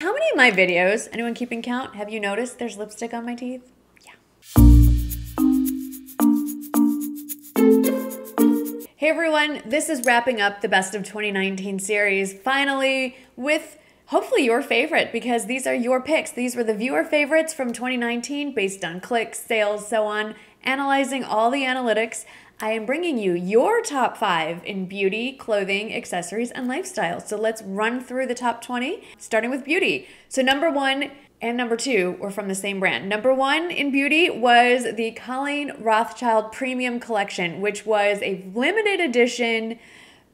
How many of my videos, anyone keeping count, have you noticed there's lipstick on my teeth? Yeah. Hey everyone, this is wrapping up the Best of 2019 series, finally, with hopefully your favorite, because these are your picks. These were the viewer favorites from 2019 based on clicks, sales, so on, analyzing all the analytics. I am bringing you your top 5 in beauty, clothing, accessories, and lifestyle. So let's run through the top 20, starting with beauty. So number 1 and number 2 were from the same brand. Number 1 in beauty was the Colleen Rothschild Premium Collection, which was a limited edition,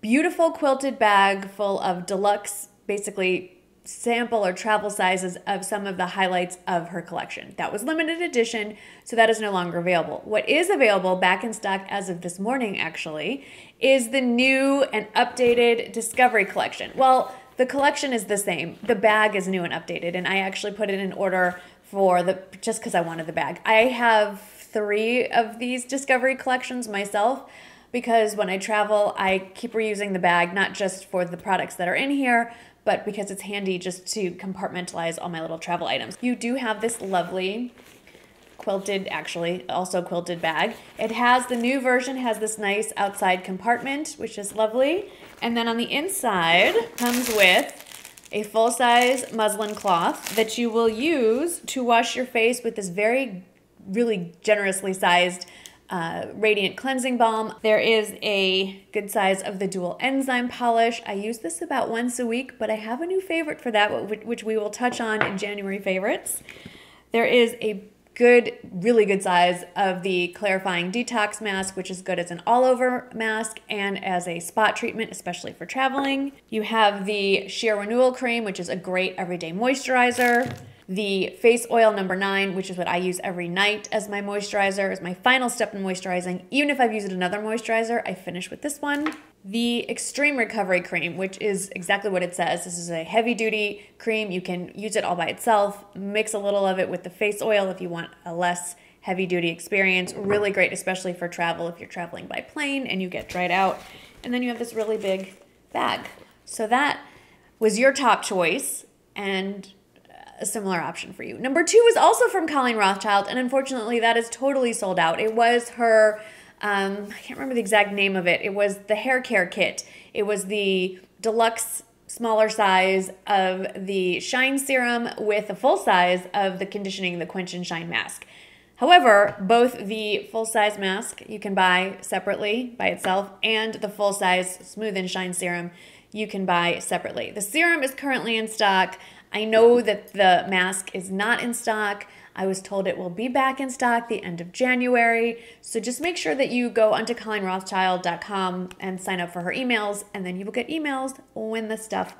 beautiful quilted bag full of deluxe, basically sample or travel sizes of some of the highlights of her collection. That was limited edition, so that is no longer available. What is available, back in stock as of this morning actually, is the new and updated Discovery Collection. Well, the collection is the same. The bag is new and updated, and I actually put it in order for the, just because I wanted the bag. I have 3 of these Discovery Collections myself, because when I travel, I keep reusing the bag, not just for the products that are in here, but because it's handy just to compartmentalize all my little travel items. You do have this lovely quilted, actually, also quilted bag. It has, the new version has this nice outside compartment, which is lovely. And then on the inside comes with a full-size muslin cloth that you will use to wash your face with this very, really generously sized Radiant Cleansing Balm. There is a good size of the Dual Enzyme Polish. I use this about once a week, but I have a new favorite for that, which we will touch on in January favorites. There is a good, really good size of the Clarifying Detox Mask, which is good as an all-over mask and as a spot treatment, especially for traveling. You have the Sheer Renewal Cream, which is a great everyday moisturizer. The face oil number 9, which is what I use every night as my moisturizer, is my final step in moisturizing. Even if I've used another moisturizer, I finish with this one. The Extreme Recovery Cream, which is exactly what it says. This is a heavy-duty cream. You can use it all by itself. Mix a little of it with the face oil if you want a less heavy-duty experience. Really great, especially for travel if you're traveling by plane and you get dried out. And then you have this really big bag. So that was your top choice, and a similar option for you. Number 2 is also from Colleen Rothschild, and unfortunately that is totally sold out. It was her, I can't remember the exact name of it. It was the hair care kit. It was the deluxe smaller size of the shine serum with a full size of the conditioning, the Quench and Shine mask. However, both the full-size mask you can buy separately by itself, and the full-size Smooth and Shine serum you can buy separately. The serum is currently in stock. I know that the mask is not in stock. I was told it will be back in stock the end of January. So just make sure that you go onto ColleenRothschild.com and sign up for her emails, and then you will get emails when the stuff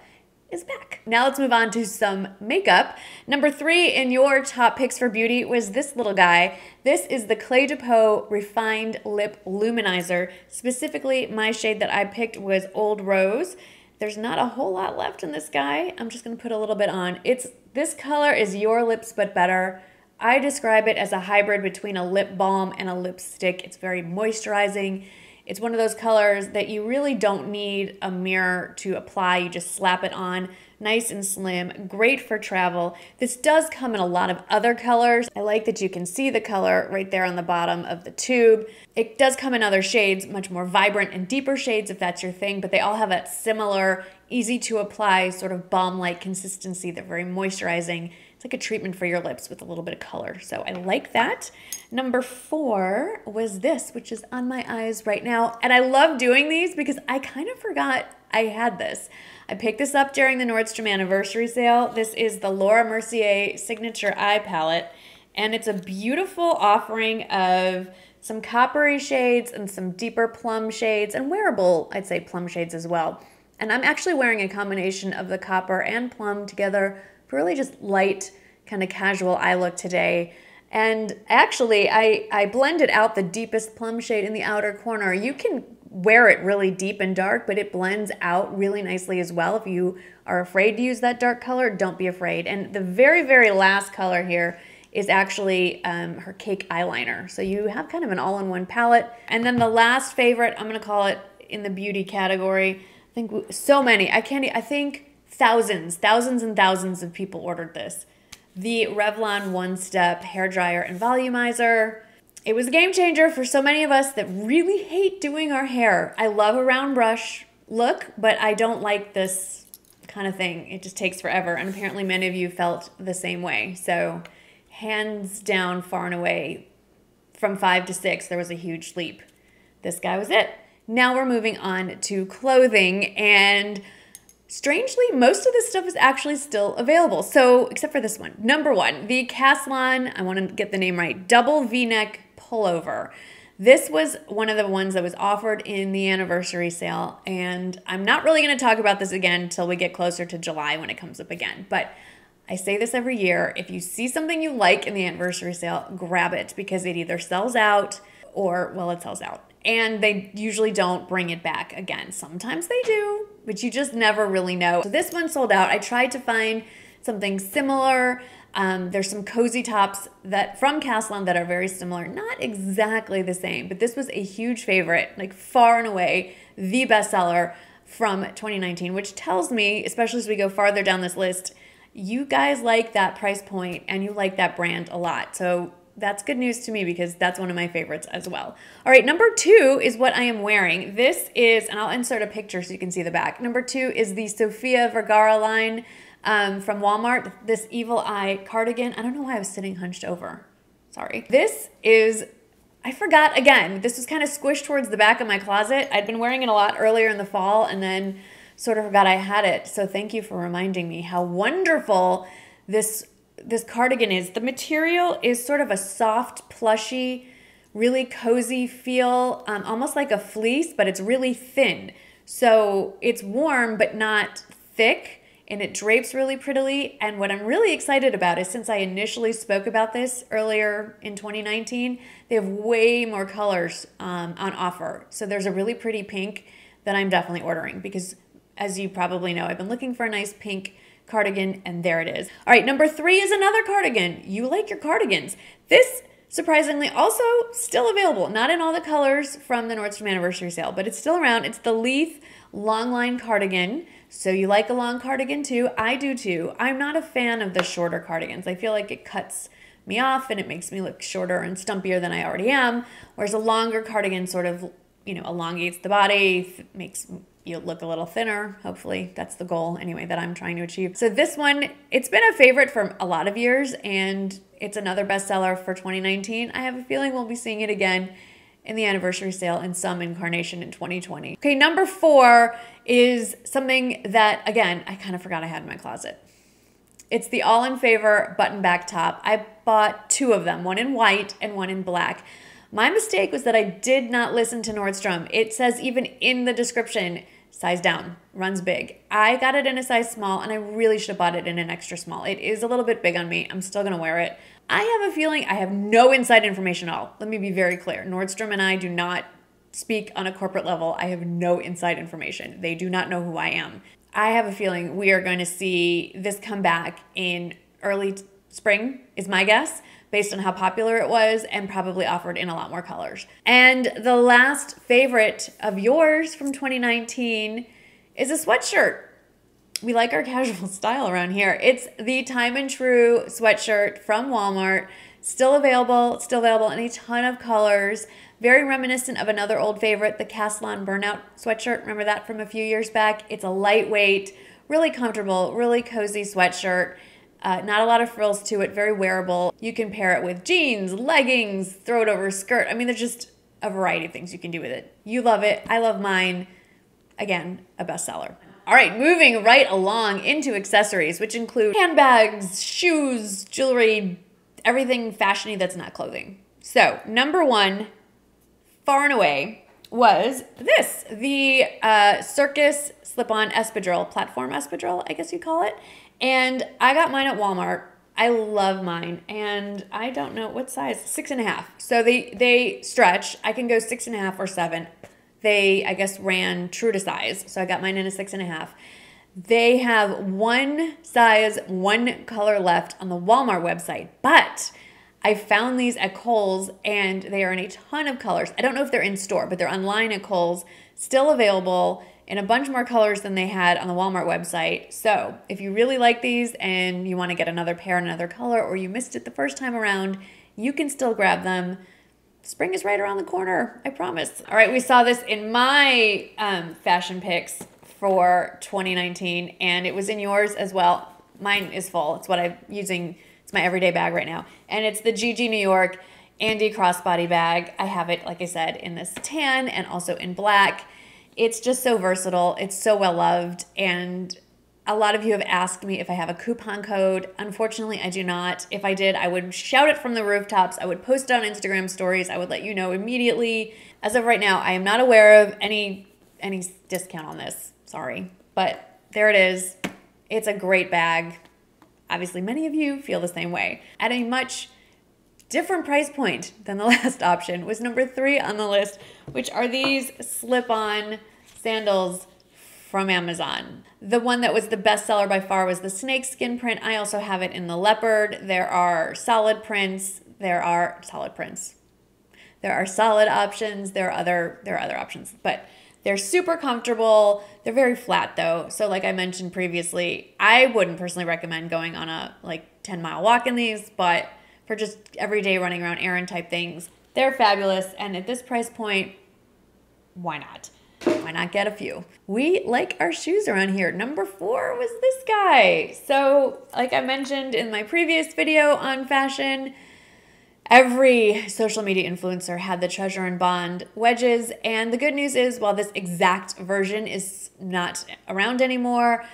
is back. Now let's move on to some makeup. Number 3 in your top picks for beauty was this little guy. This is the Clé de Peau Refined Lip Luminizer. Specifically, my shade that I picked was Old Rose. There's not a whole lot left in this guy. I'm just gonna put a little bit on. This color is Your Lips But Better. I describe it as a hybrid between a lip balm and a lipstick. It's very moisturizing. It's one of those colors that you really don't need a mirror to apply. You just slap it on, nice and slim, great for travel. This does come in a lot of other colors. I like that you can see the color right there on the bottom of the tube. It does come in other shades, much more vibrant and deeper shades if that's your thing, but they all have that similar, easy to apply sort of balm-like consistency. They're very moisturizing. It's like a treatment for your lips with a little bit of color. So I like that. Number 4 was this, which is on my eyes right now. And I love doing these because I kind of forgot I had this. I picked this up during the Nordstrom anniversary sale. This is the Laura Mercier Signature Eye Palette. And it's a beautiful offering of some coppery shades and some deeper plum shades and wearable, I'd say, plum shades as well. And I'm actually wearing a combination of the copper and plum together for really just light, kind of casual eye look today. And actually, I blended out the deepest plum shade in the outer corner. You can wear it really deep and dark, but it blends out really nicely as well. If you are afraid to use that dark color, don't be afraid. And the very, very last color here is actually her cake eyeliner. So you have kind of an all-in-one palette. And then the last favorite, I'm gonna call it in the beauty category, I think so many. I think Thousands and thousands of people ordered this. The Revlon One-Step Hairdryer and Volumizer. It was a game changer for so many of us that really hate doing our hair. I love a round brush look, but I don't like this kind of thing. It just takes forever, and apparently many of you felt the same way. So hands down, far and away, from 5 to 6, there was a huge leap. This guy was it. Now we're moving on to clothing, and strangely, most of this stuff is actually still available. So, except for this one. Number 1, the Caslon, I want to get the name right, double V-neck pullover. This was one of the ones that was offered in the anniversary sale, and I'm not really going to talk about this again until we get closer to July when it comes up again. But I say this every year, if you see something you like in the anniversary sale, grab it, because it either sells out or, well, it sells out. And they usually don't bring it back again. Sometimes they do, but you just never really know. So this one sold out. I tried to find something similar. There's some cozy tops that from Caslon that are very similar. Not exactly the same, but this was a huge favorite, like far and away the bestseller from 2019, which tells me, especially as we go farther down this list, you guys like that price point and you like that brand a lot. So that's good news to me, because that's one of my favorites as well. All right, number 2 is what I am wearing. This is, and I'll insert a picture so you can see the back. Number 2 is the Sofia Vergara line from Walmart, this Evil Eye cardigan. I don't know why I was sitting hunched over. Sorry. This is, I forgot again, this was kind of squished towards the back of my closet. I'd been wearing it a lot earlier in the fall and then sort of forgot I had it. So thank you for reminding me how wonderful this cardigan is. The material is sort of a soft, plushy, really cozy feel, almost like a fleece, but it's really thin. So it's warm, but not thick, and it drapes really prettily. And what I'm really excited about is, since I initially spoke about this earlier in 2019, they have way more colors on offer. So there's a really pretty pink that I'm definitely ordering, because as you probably know, I've been looking for a nice pink cardigan, and there it is. All right, number 3 is another cardigan. You like your cardigans. This, surprisingly, also still available. Not in all the colors from the Nordstrom anniversary sale, but it's still around. It's the Leith long line cardigan. So you like a long cardigan too? I do too. I'm not a fan of the shorter cardigans. I feel like it cuts me off and it makes me look shorter and stumpier than I already am, whereas a longer cardigan sort of, you know, elongates the body, makes you look a little thinner. Hopefully that's the goal anyway that I'm trying to achieve. So this one, it's been a favorite for a lot of years, and it's another bestseller for 2019. I have a feeling we'll be seeing it again in the anniversary sale in some incarnation in 2020. Okay, number 4 is something that, again, I kind of forgot I had in my closet. It's the All in Favor button back top. I bought 2 of them, one in white and one in black. My mistake was that I did not listen to Nordstrom. It says even in the description, size down, runs big. I got it in a size small, and I really should have bought it in an extra small. It is a little bit big on me. I'm still gonna wear it. I have a feeling I have no inside information at all. Let me be very clear. Nordstrom and I do not speak on a corporate level. I have no inside information. They do not know who I am. I have a feeling we are going to see this come back in early spring, is my guess, based on how popular it was, and probably offered in a lot more colors. And the last favorite of yours from 2019 is a sweatshirt. We like our casual style around here. It's the Time and True sweatshirt from Walmart, still available in a ton of colors. Very reminiscent of another old favorite, the Caslon Burnout sweatshirt. Remember that from a few years back? It's a lightweight, really comfortable, really cozy sweatshirt. Not a lot of frills to it, very wearable. You can pair it with jeans, leggings, throw it over a skirt. I mean, there's just a variety of things you can do with it. You love it. I love mine. Again, a bestseller. All right, moving right along into accessories, which include handbags, shoes, jewelry, everything fashiony that's not clothing. So number 1, far and away, was this, the Circus slip-on espadrille, platform espadrille, I guess you call it. And I got mine at Walmart. I love mine. And I don't know what size, 6.5. So they stretch. I can go 6.5 or 7. They, I guess, ran true to size. So I got mine in a 6.5. They have one size, one color left on the Walmart website. But I found these at Kohl's, and they are in a ton of colors. I don't know if they're in store, but they're online at Kohl's, still available. in a bunch more colors than they had on the Walmart website. So if you really like these and you want to get another pair in another color, or you missed it the first time around, you can still grab them. Spring is right around the corner, I promise. All right, we saw this in my fashion picks for 2019, and it was in yours as well. Mine is full. It's what I'm using. It's my everyday bag right now. And it's the Gigi New York Andy crossbody bag. I have it, like I said, in this tan and also in black. It's just so versatile. It's so well loved. And a lot of you have asked me if I have a coupon code. Unfortunately, I do not. If I did, I would shout it from the rooftops. I would post it on Instagram stories. I would let you know immediately. As of right now, I am not aware of any discount on this. Sorry. But there it is. It's a great bag. Obviously, many of you feel the same way. At a much different price point than the last option was number 3 on the list, which are these slip-on sandals from Amazon. The one that was the bestseller by far was the snakeskin print. I also have it in the leopard. There are solid prints. There are solid options. There are other options, but they're super comfortable. They're very flat though. So like I mentioned previously, I wouldn't personally recommend going on a like 10-mile walk in these, but for just everyday running around errand type things, they're fabulous. And at this price point, why not? Why not get a few? We like our shoes around here. Number 4 was this guy. So like I mentioned in my previous video on fashion, every social media influencer had the Treasure and Bond wedges. And the good news is, while this exact version is not around anymore,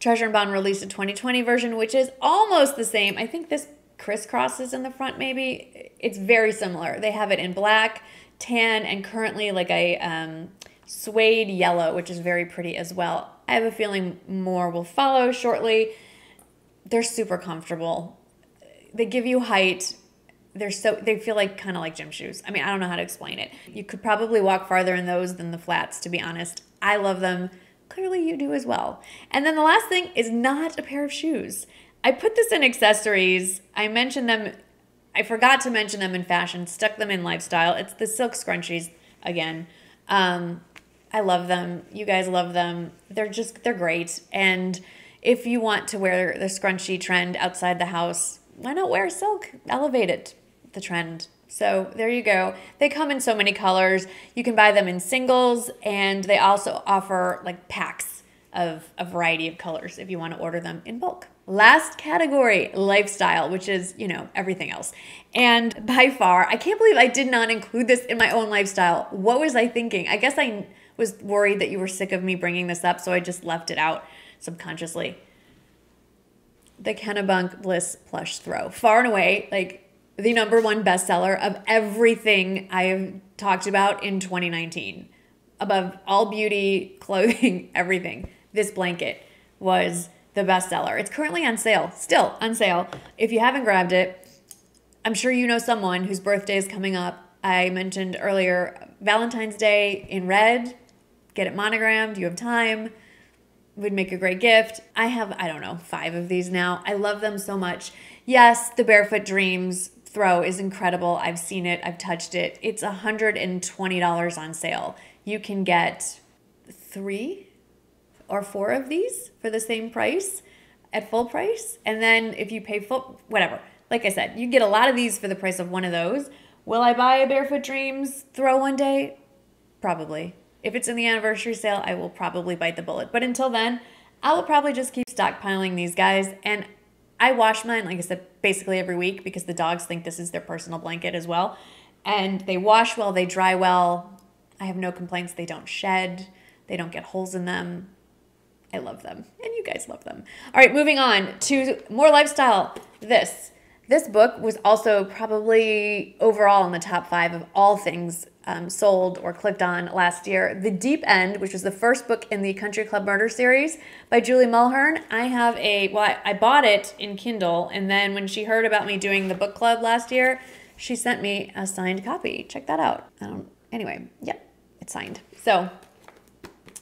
Treasure and Bond released a 2020 version, which is almost the same. I think this crisscrosses in the front maybe. It's very similar. They have it in black, tan, and currently like a suede yellow, which is very pretty as well. I have a feeling more will follow shortly. They're super comfortable. They give you height. They feel like kind of like gym shoes. I mean, I don't know how to explain it. You could probably walk farther in those than the flats, to be honest. I love them. Clearly you do as well. And then the last thing is not a pair of shoes. I put this in accessories. I mentioned them. I forgot to mention them in fashion, stuck them in lifestyle. It's the silk scrunchies again. I love them. You guys love them. They're great. And if you want to wear the scrunchie trend outside the house, why not wear silk? Elevate it, the trend. So there you go. They come in so many colors. You can buy them in singles, and they also offer like packs of a variety of colors if you want to order them in bulk. Last category, lifestyle, which is, you know, everything else. And by far, I can't believe I did not include this in my own lifestyle. What was I thinking? I guess I was worried that you were sick of me bringing this up, so I just left it out subconsciously. The Kennebunk Bliss plush throw. Far and away, like the number 1 bestseller of everything I have talked about in 2019. Above all beauty, clothing, everything. This blanket was the bestseller. It's currently on sale, still on sale. If you haven't grabbed it, I'm sure you know someone whose birthday is coming up. I mentioned earlier Valentine's Day in red. Get it monogrammed. You have time. It would make a great gift. I have, I don't know, 5 of these now. I love them so much. Yes, the Barefoot Dreams throw is incredible. I've seen it. I've touched it. It's $120 on sale. You can get 3 or 4 of these for the same price at full price. And then if you pay full, whatever, like I said, you get a lot of these for the price of one of those. Will I buy a Barefoot Dreams throw one day? Probably. If it's in the anniversary sale, I will probably bite the bullet. But until then, I will probably just keep stockpiling these guys. And I wash mine, like I said, basically every week because the dogs think this is their personal blanket as well. And they wash well, they dry well. I have no complaints. They don't shed. They don't get holes in them. I love them, and you guys love them. All right, moving on to more lifestyle. This book was also probably overall in the top 5 of all things sold or clicked on last year. The Deep End, which was the first book in the Country Club Murder series by Julie Mulhern. I have a, well, I bought it in Kindle, and then when she heard about me doing the book club last year, she sent me a signed copy. Check that out. Anyway, yep, it's signed. So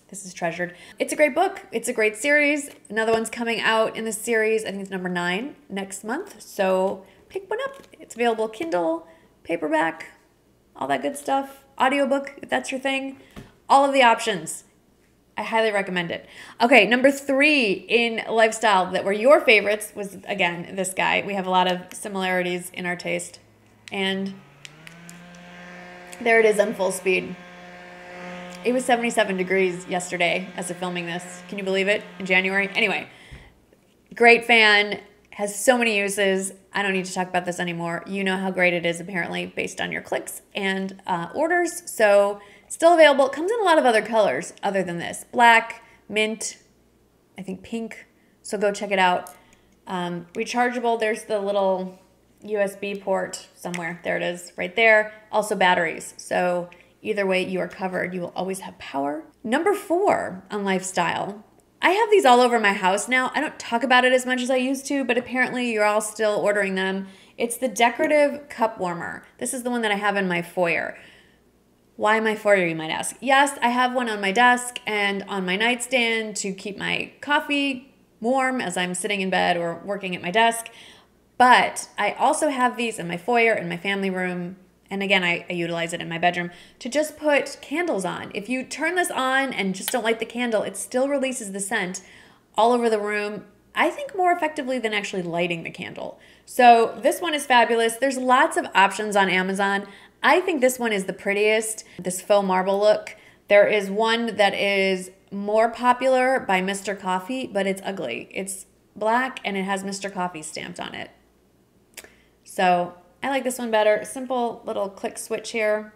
this is treasured. It's a great book. It's a great series. Another one's coming out in the series. I think it's number 9 next month. So pick one up. It's available Kindle, paperback, all that good stuff. Audiobook, if that's your thing. All of the options. I highly recommend it. Okay, number 3 in lifestyle that were your favorites was, again, this guy. We have a lot of similarities in our taste. And there it is on full speed. It was 77 degrees yesterday as of filming this. Can you believe it? In January? Anyway, great fan. Has so many uses. I don't need to talk about this anymore. You know how great it is, apparently, based on your clicks and orders. So still available. It comes in a lot of other colors other than this. Black, mint, I think pink. So go check it out. Rechargeable. There's the little USB port somewhere. There it is right there. Also batteries. So either way, you are covered. You will always have power. Number 4 on lifestyle. I have these all over my house now. I don't talk about it as much as I used to, but apparently you're all still ordering them. It's the decorative cup warmer. This is the one that I have in my foyer. Why my foyer, you might ask? Yes, I have one on my desk and on my nightstand to keep my coffee warm as I'm sitting in bed or working at my desk. But I also have these in my foyer, in my family room. And again, I utilize it in my bedroom to just put candles on. If you turn this on and just don't light the candle, it still releases the scent all over the room, I think more effectively than actually lighting the candle. So this one is fabulous. There's lots of options on Amazon. I think this one is the prettiest, this faux marble look. There is one that is more popular by Mr. Coffee, but it's ugly. It's black and it has Mr. Coffee stamped on it. So I like this one better. Simple little click switch here.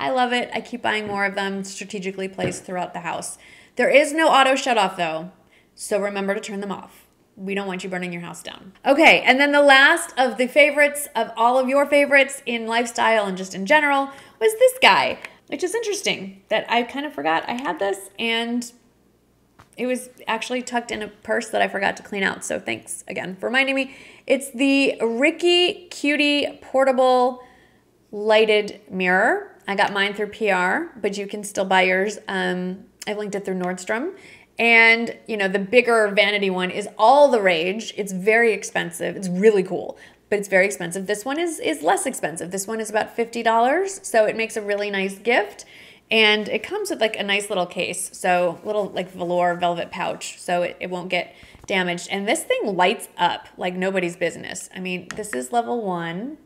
I love it. I keep buying more of them strategically placed throughout the house. There is no auto shut off though, so remember to turn them off. We don't want you burning your house down. Okay, and then the last of the favorites, of all of your favorites in lifestyle and just in general, was this guy, which is interesting that I kind of forgot I had this, and it was actually tucked in a purse that I forgot to clean out. So thanks again for reminding me. It's the Riki Cutie Portable Lighted Mirror. I got mine through PR, but you can still buy yours. I've linked it through Nordstrom. And, you know, the bigger vanity one is all the rage. It's very expensive. It's really cool, but it's very expensive. This one is less expensive. This one is about $50, so it makes a really nice gift. And it comes with like a nice little case, so little like velour velvet pouch, so it won't get damaged. And this thing lights up like nobody's business. I mean, this is level 1.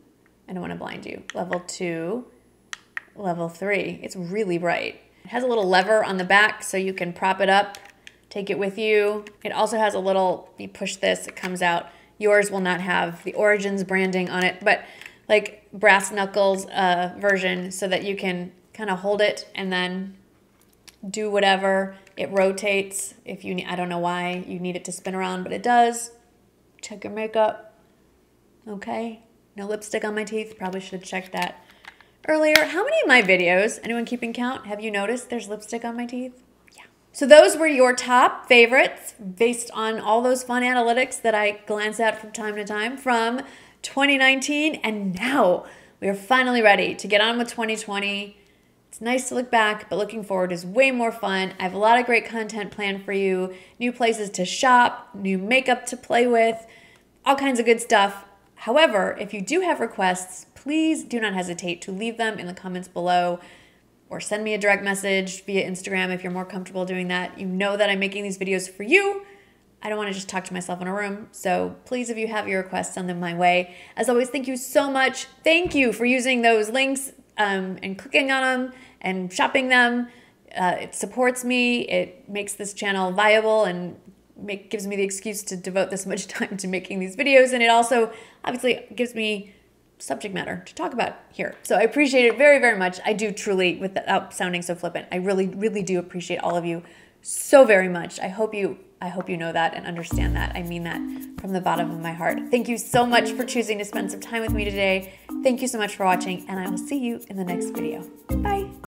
I don't want to blind you. Level 2, level 3. It's really bright. It has a little lever on the back so you can prop it up, take it with you. It also has a little, you push this, it comes out. Yours will not have the Origins branding on it, but like brass knuckles version, so that you can kind of hold it and then do whatever. It rotates if you need, I don't know why you need it to spin around, but it does. Check your makeup. Okay, no lipstick on my teeth. Probably should have checked that earlier. How many of my videos, anyone keeping count, have you noticed there's lipstick on my teeth? Yeah. So those were your top favorites based on all those fun analytics that I glance at from time to time from 2019. And now we are finally ready to get on with 2020. It's nice to look back, but looking forward is way more fun. I have a lot of great content planned for you, new places to shop, new makeup to play with, all kinds of good stuff. However, if you do have requests, please do not hesitate to leave them in the comments below or send me a direct message via Instagram if you're more comfortable doing that. You know that I'm making these videos for you. I don't want to just talk to myself in a room. So please, if you have your requests, send them my way. As always, thank you so much. Thank you for using those links. And clicking on them and shopping them. It supports me. It makes this channel viable and gives me the excuse to devote this much time to making these videos. And it also obviously gives me subject matter to talk about here. So I appreciate it very, very much. I do truly, without sounding so flippant, I really, really do appreciate all of you so very much. I hope you know that and understand that. I mean that from the bottom of my heart. Thank you so much for choosing to spend some time with me today. Thank you so much for watching, and I will see you in the next video. Bye.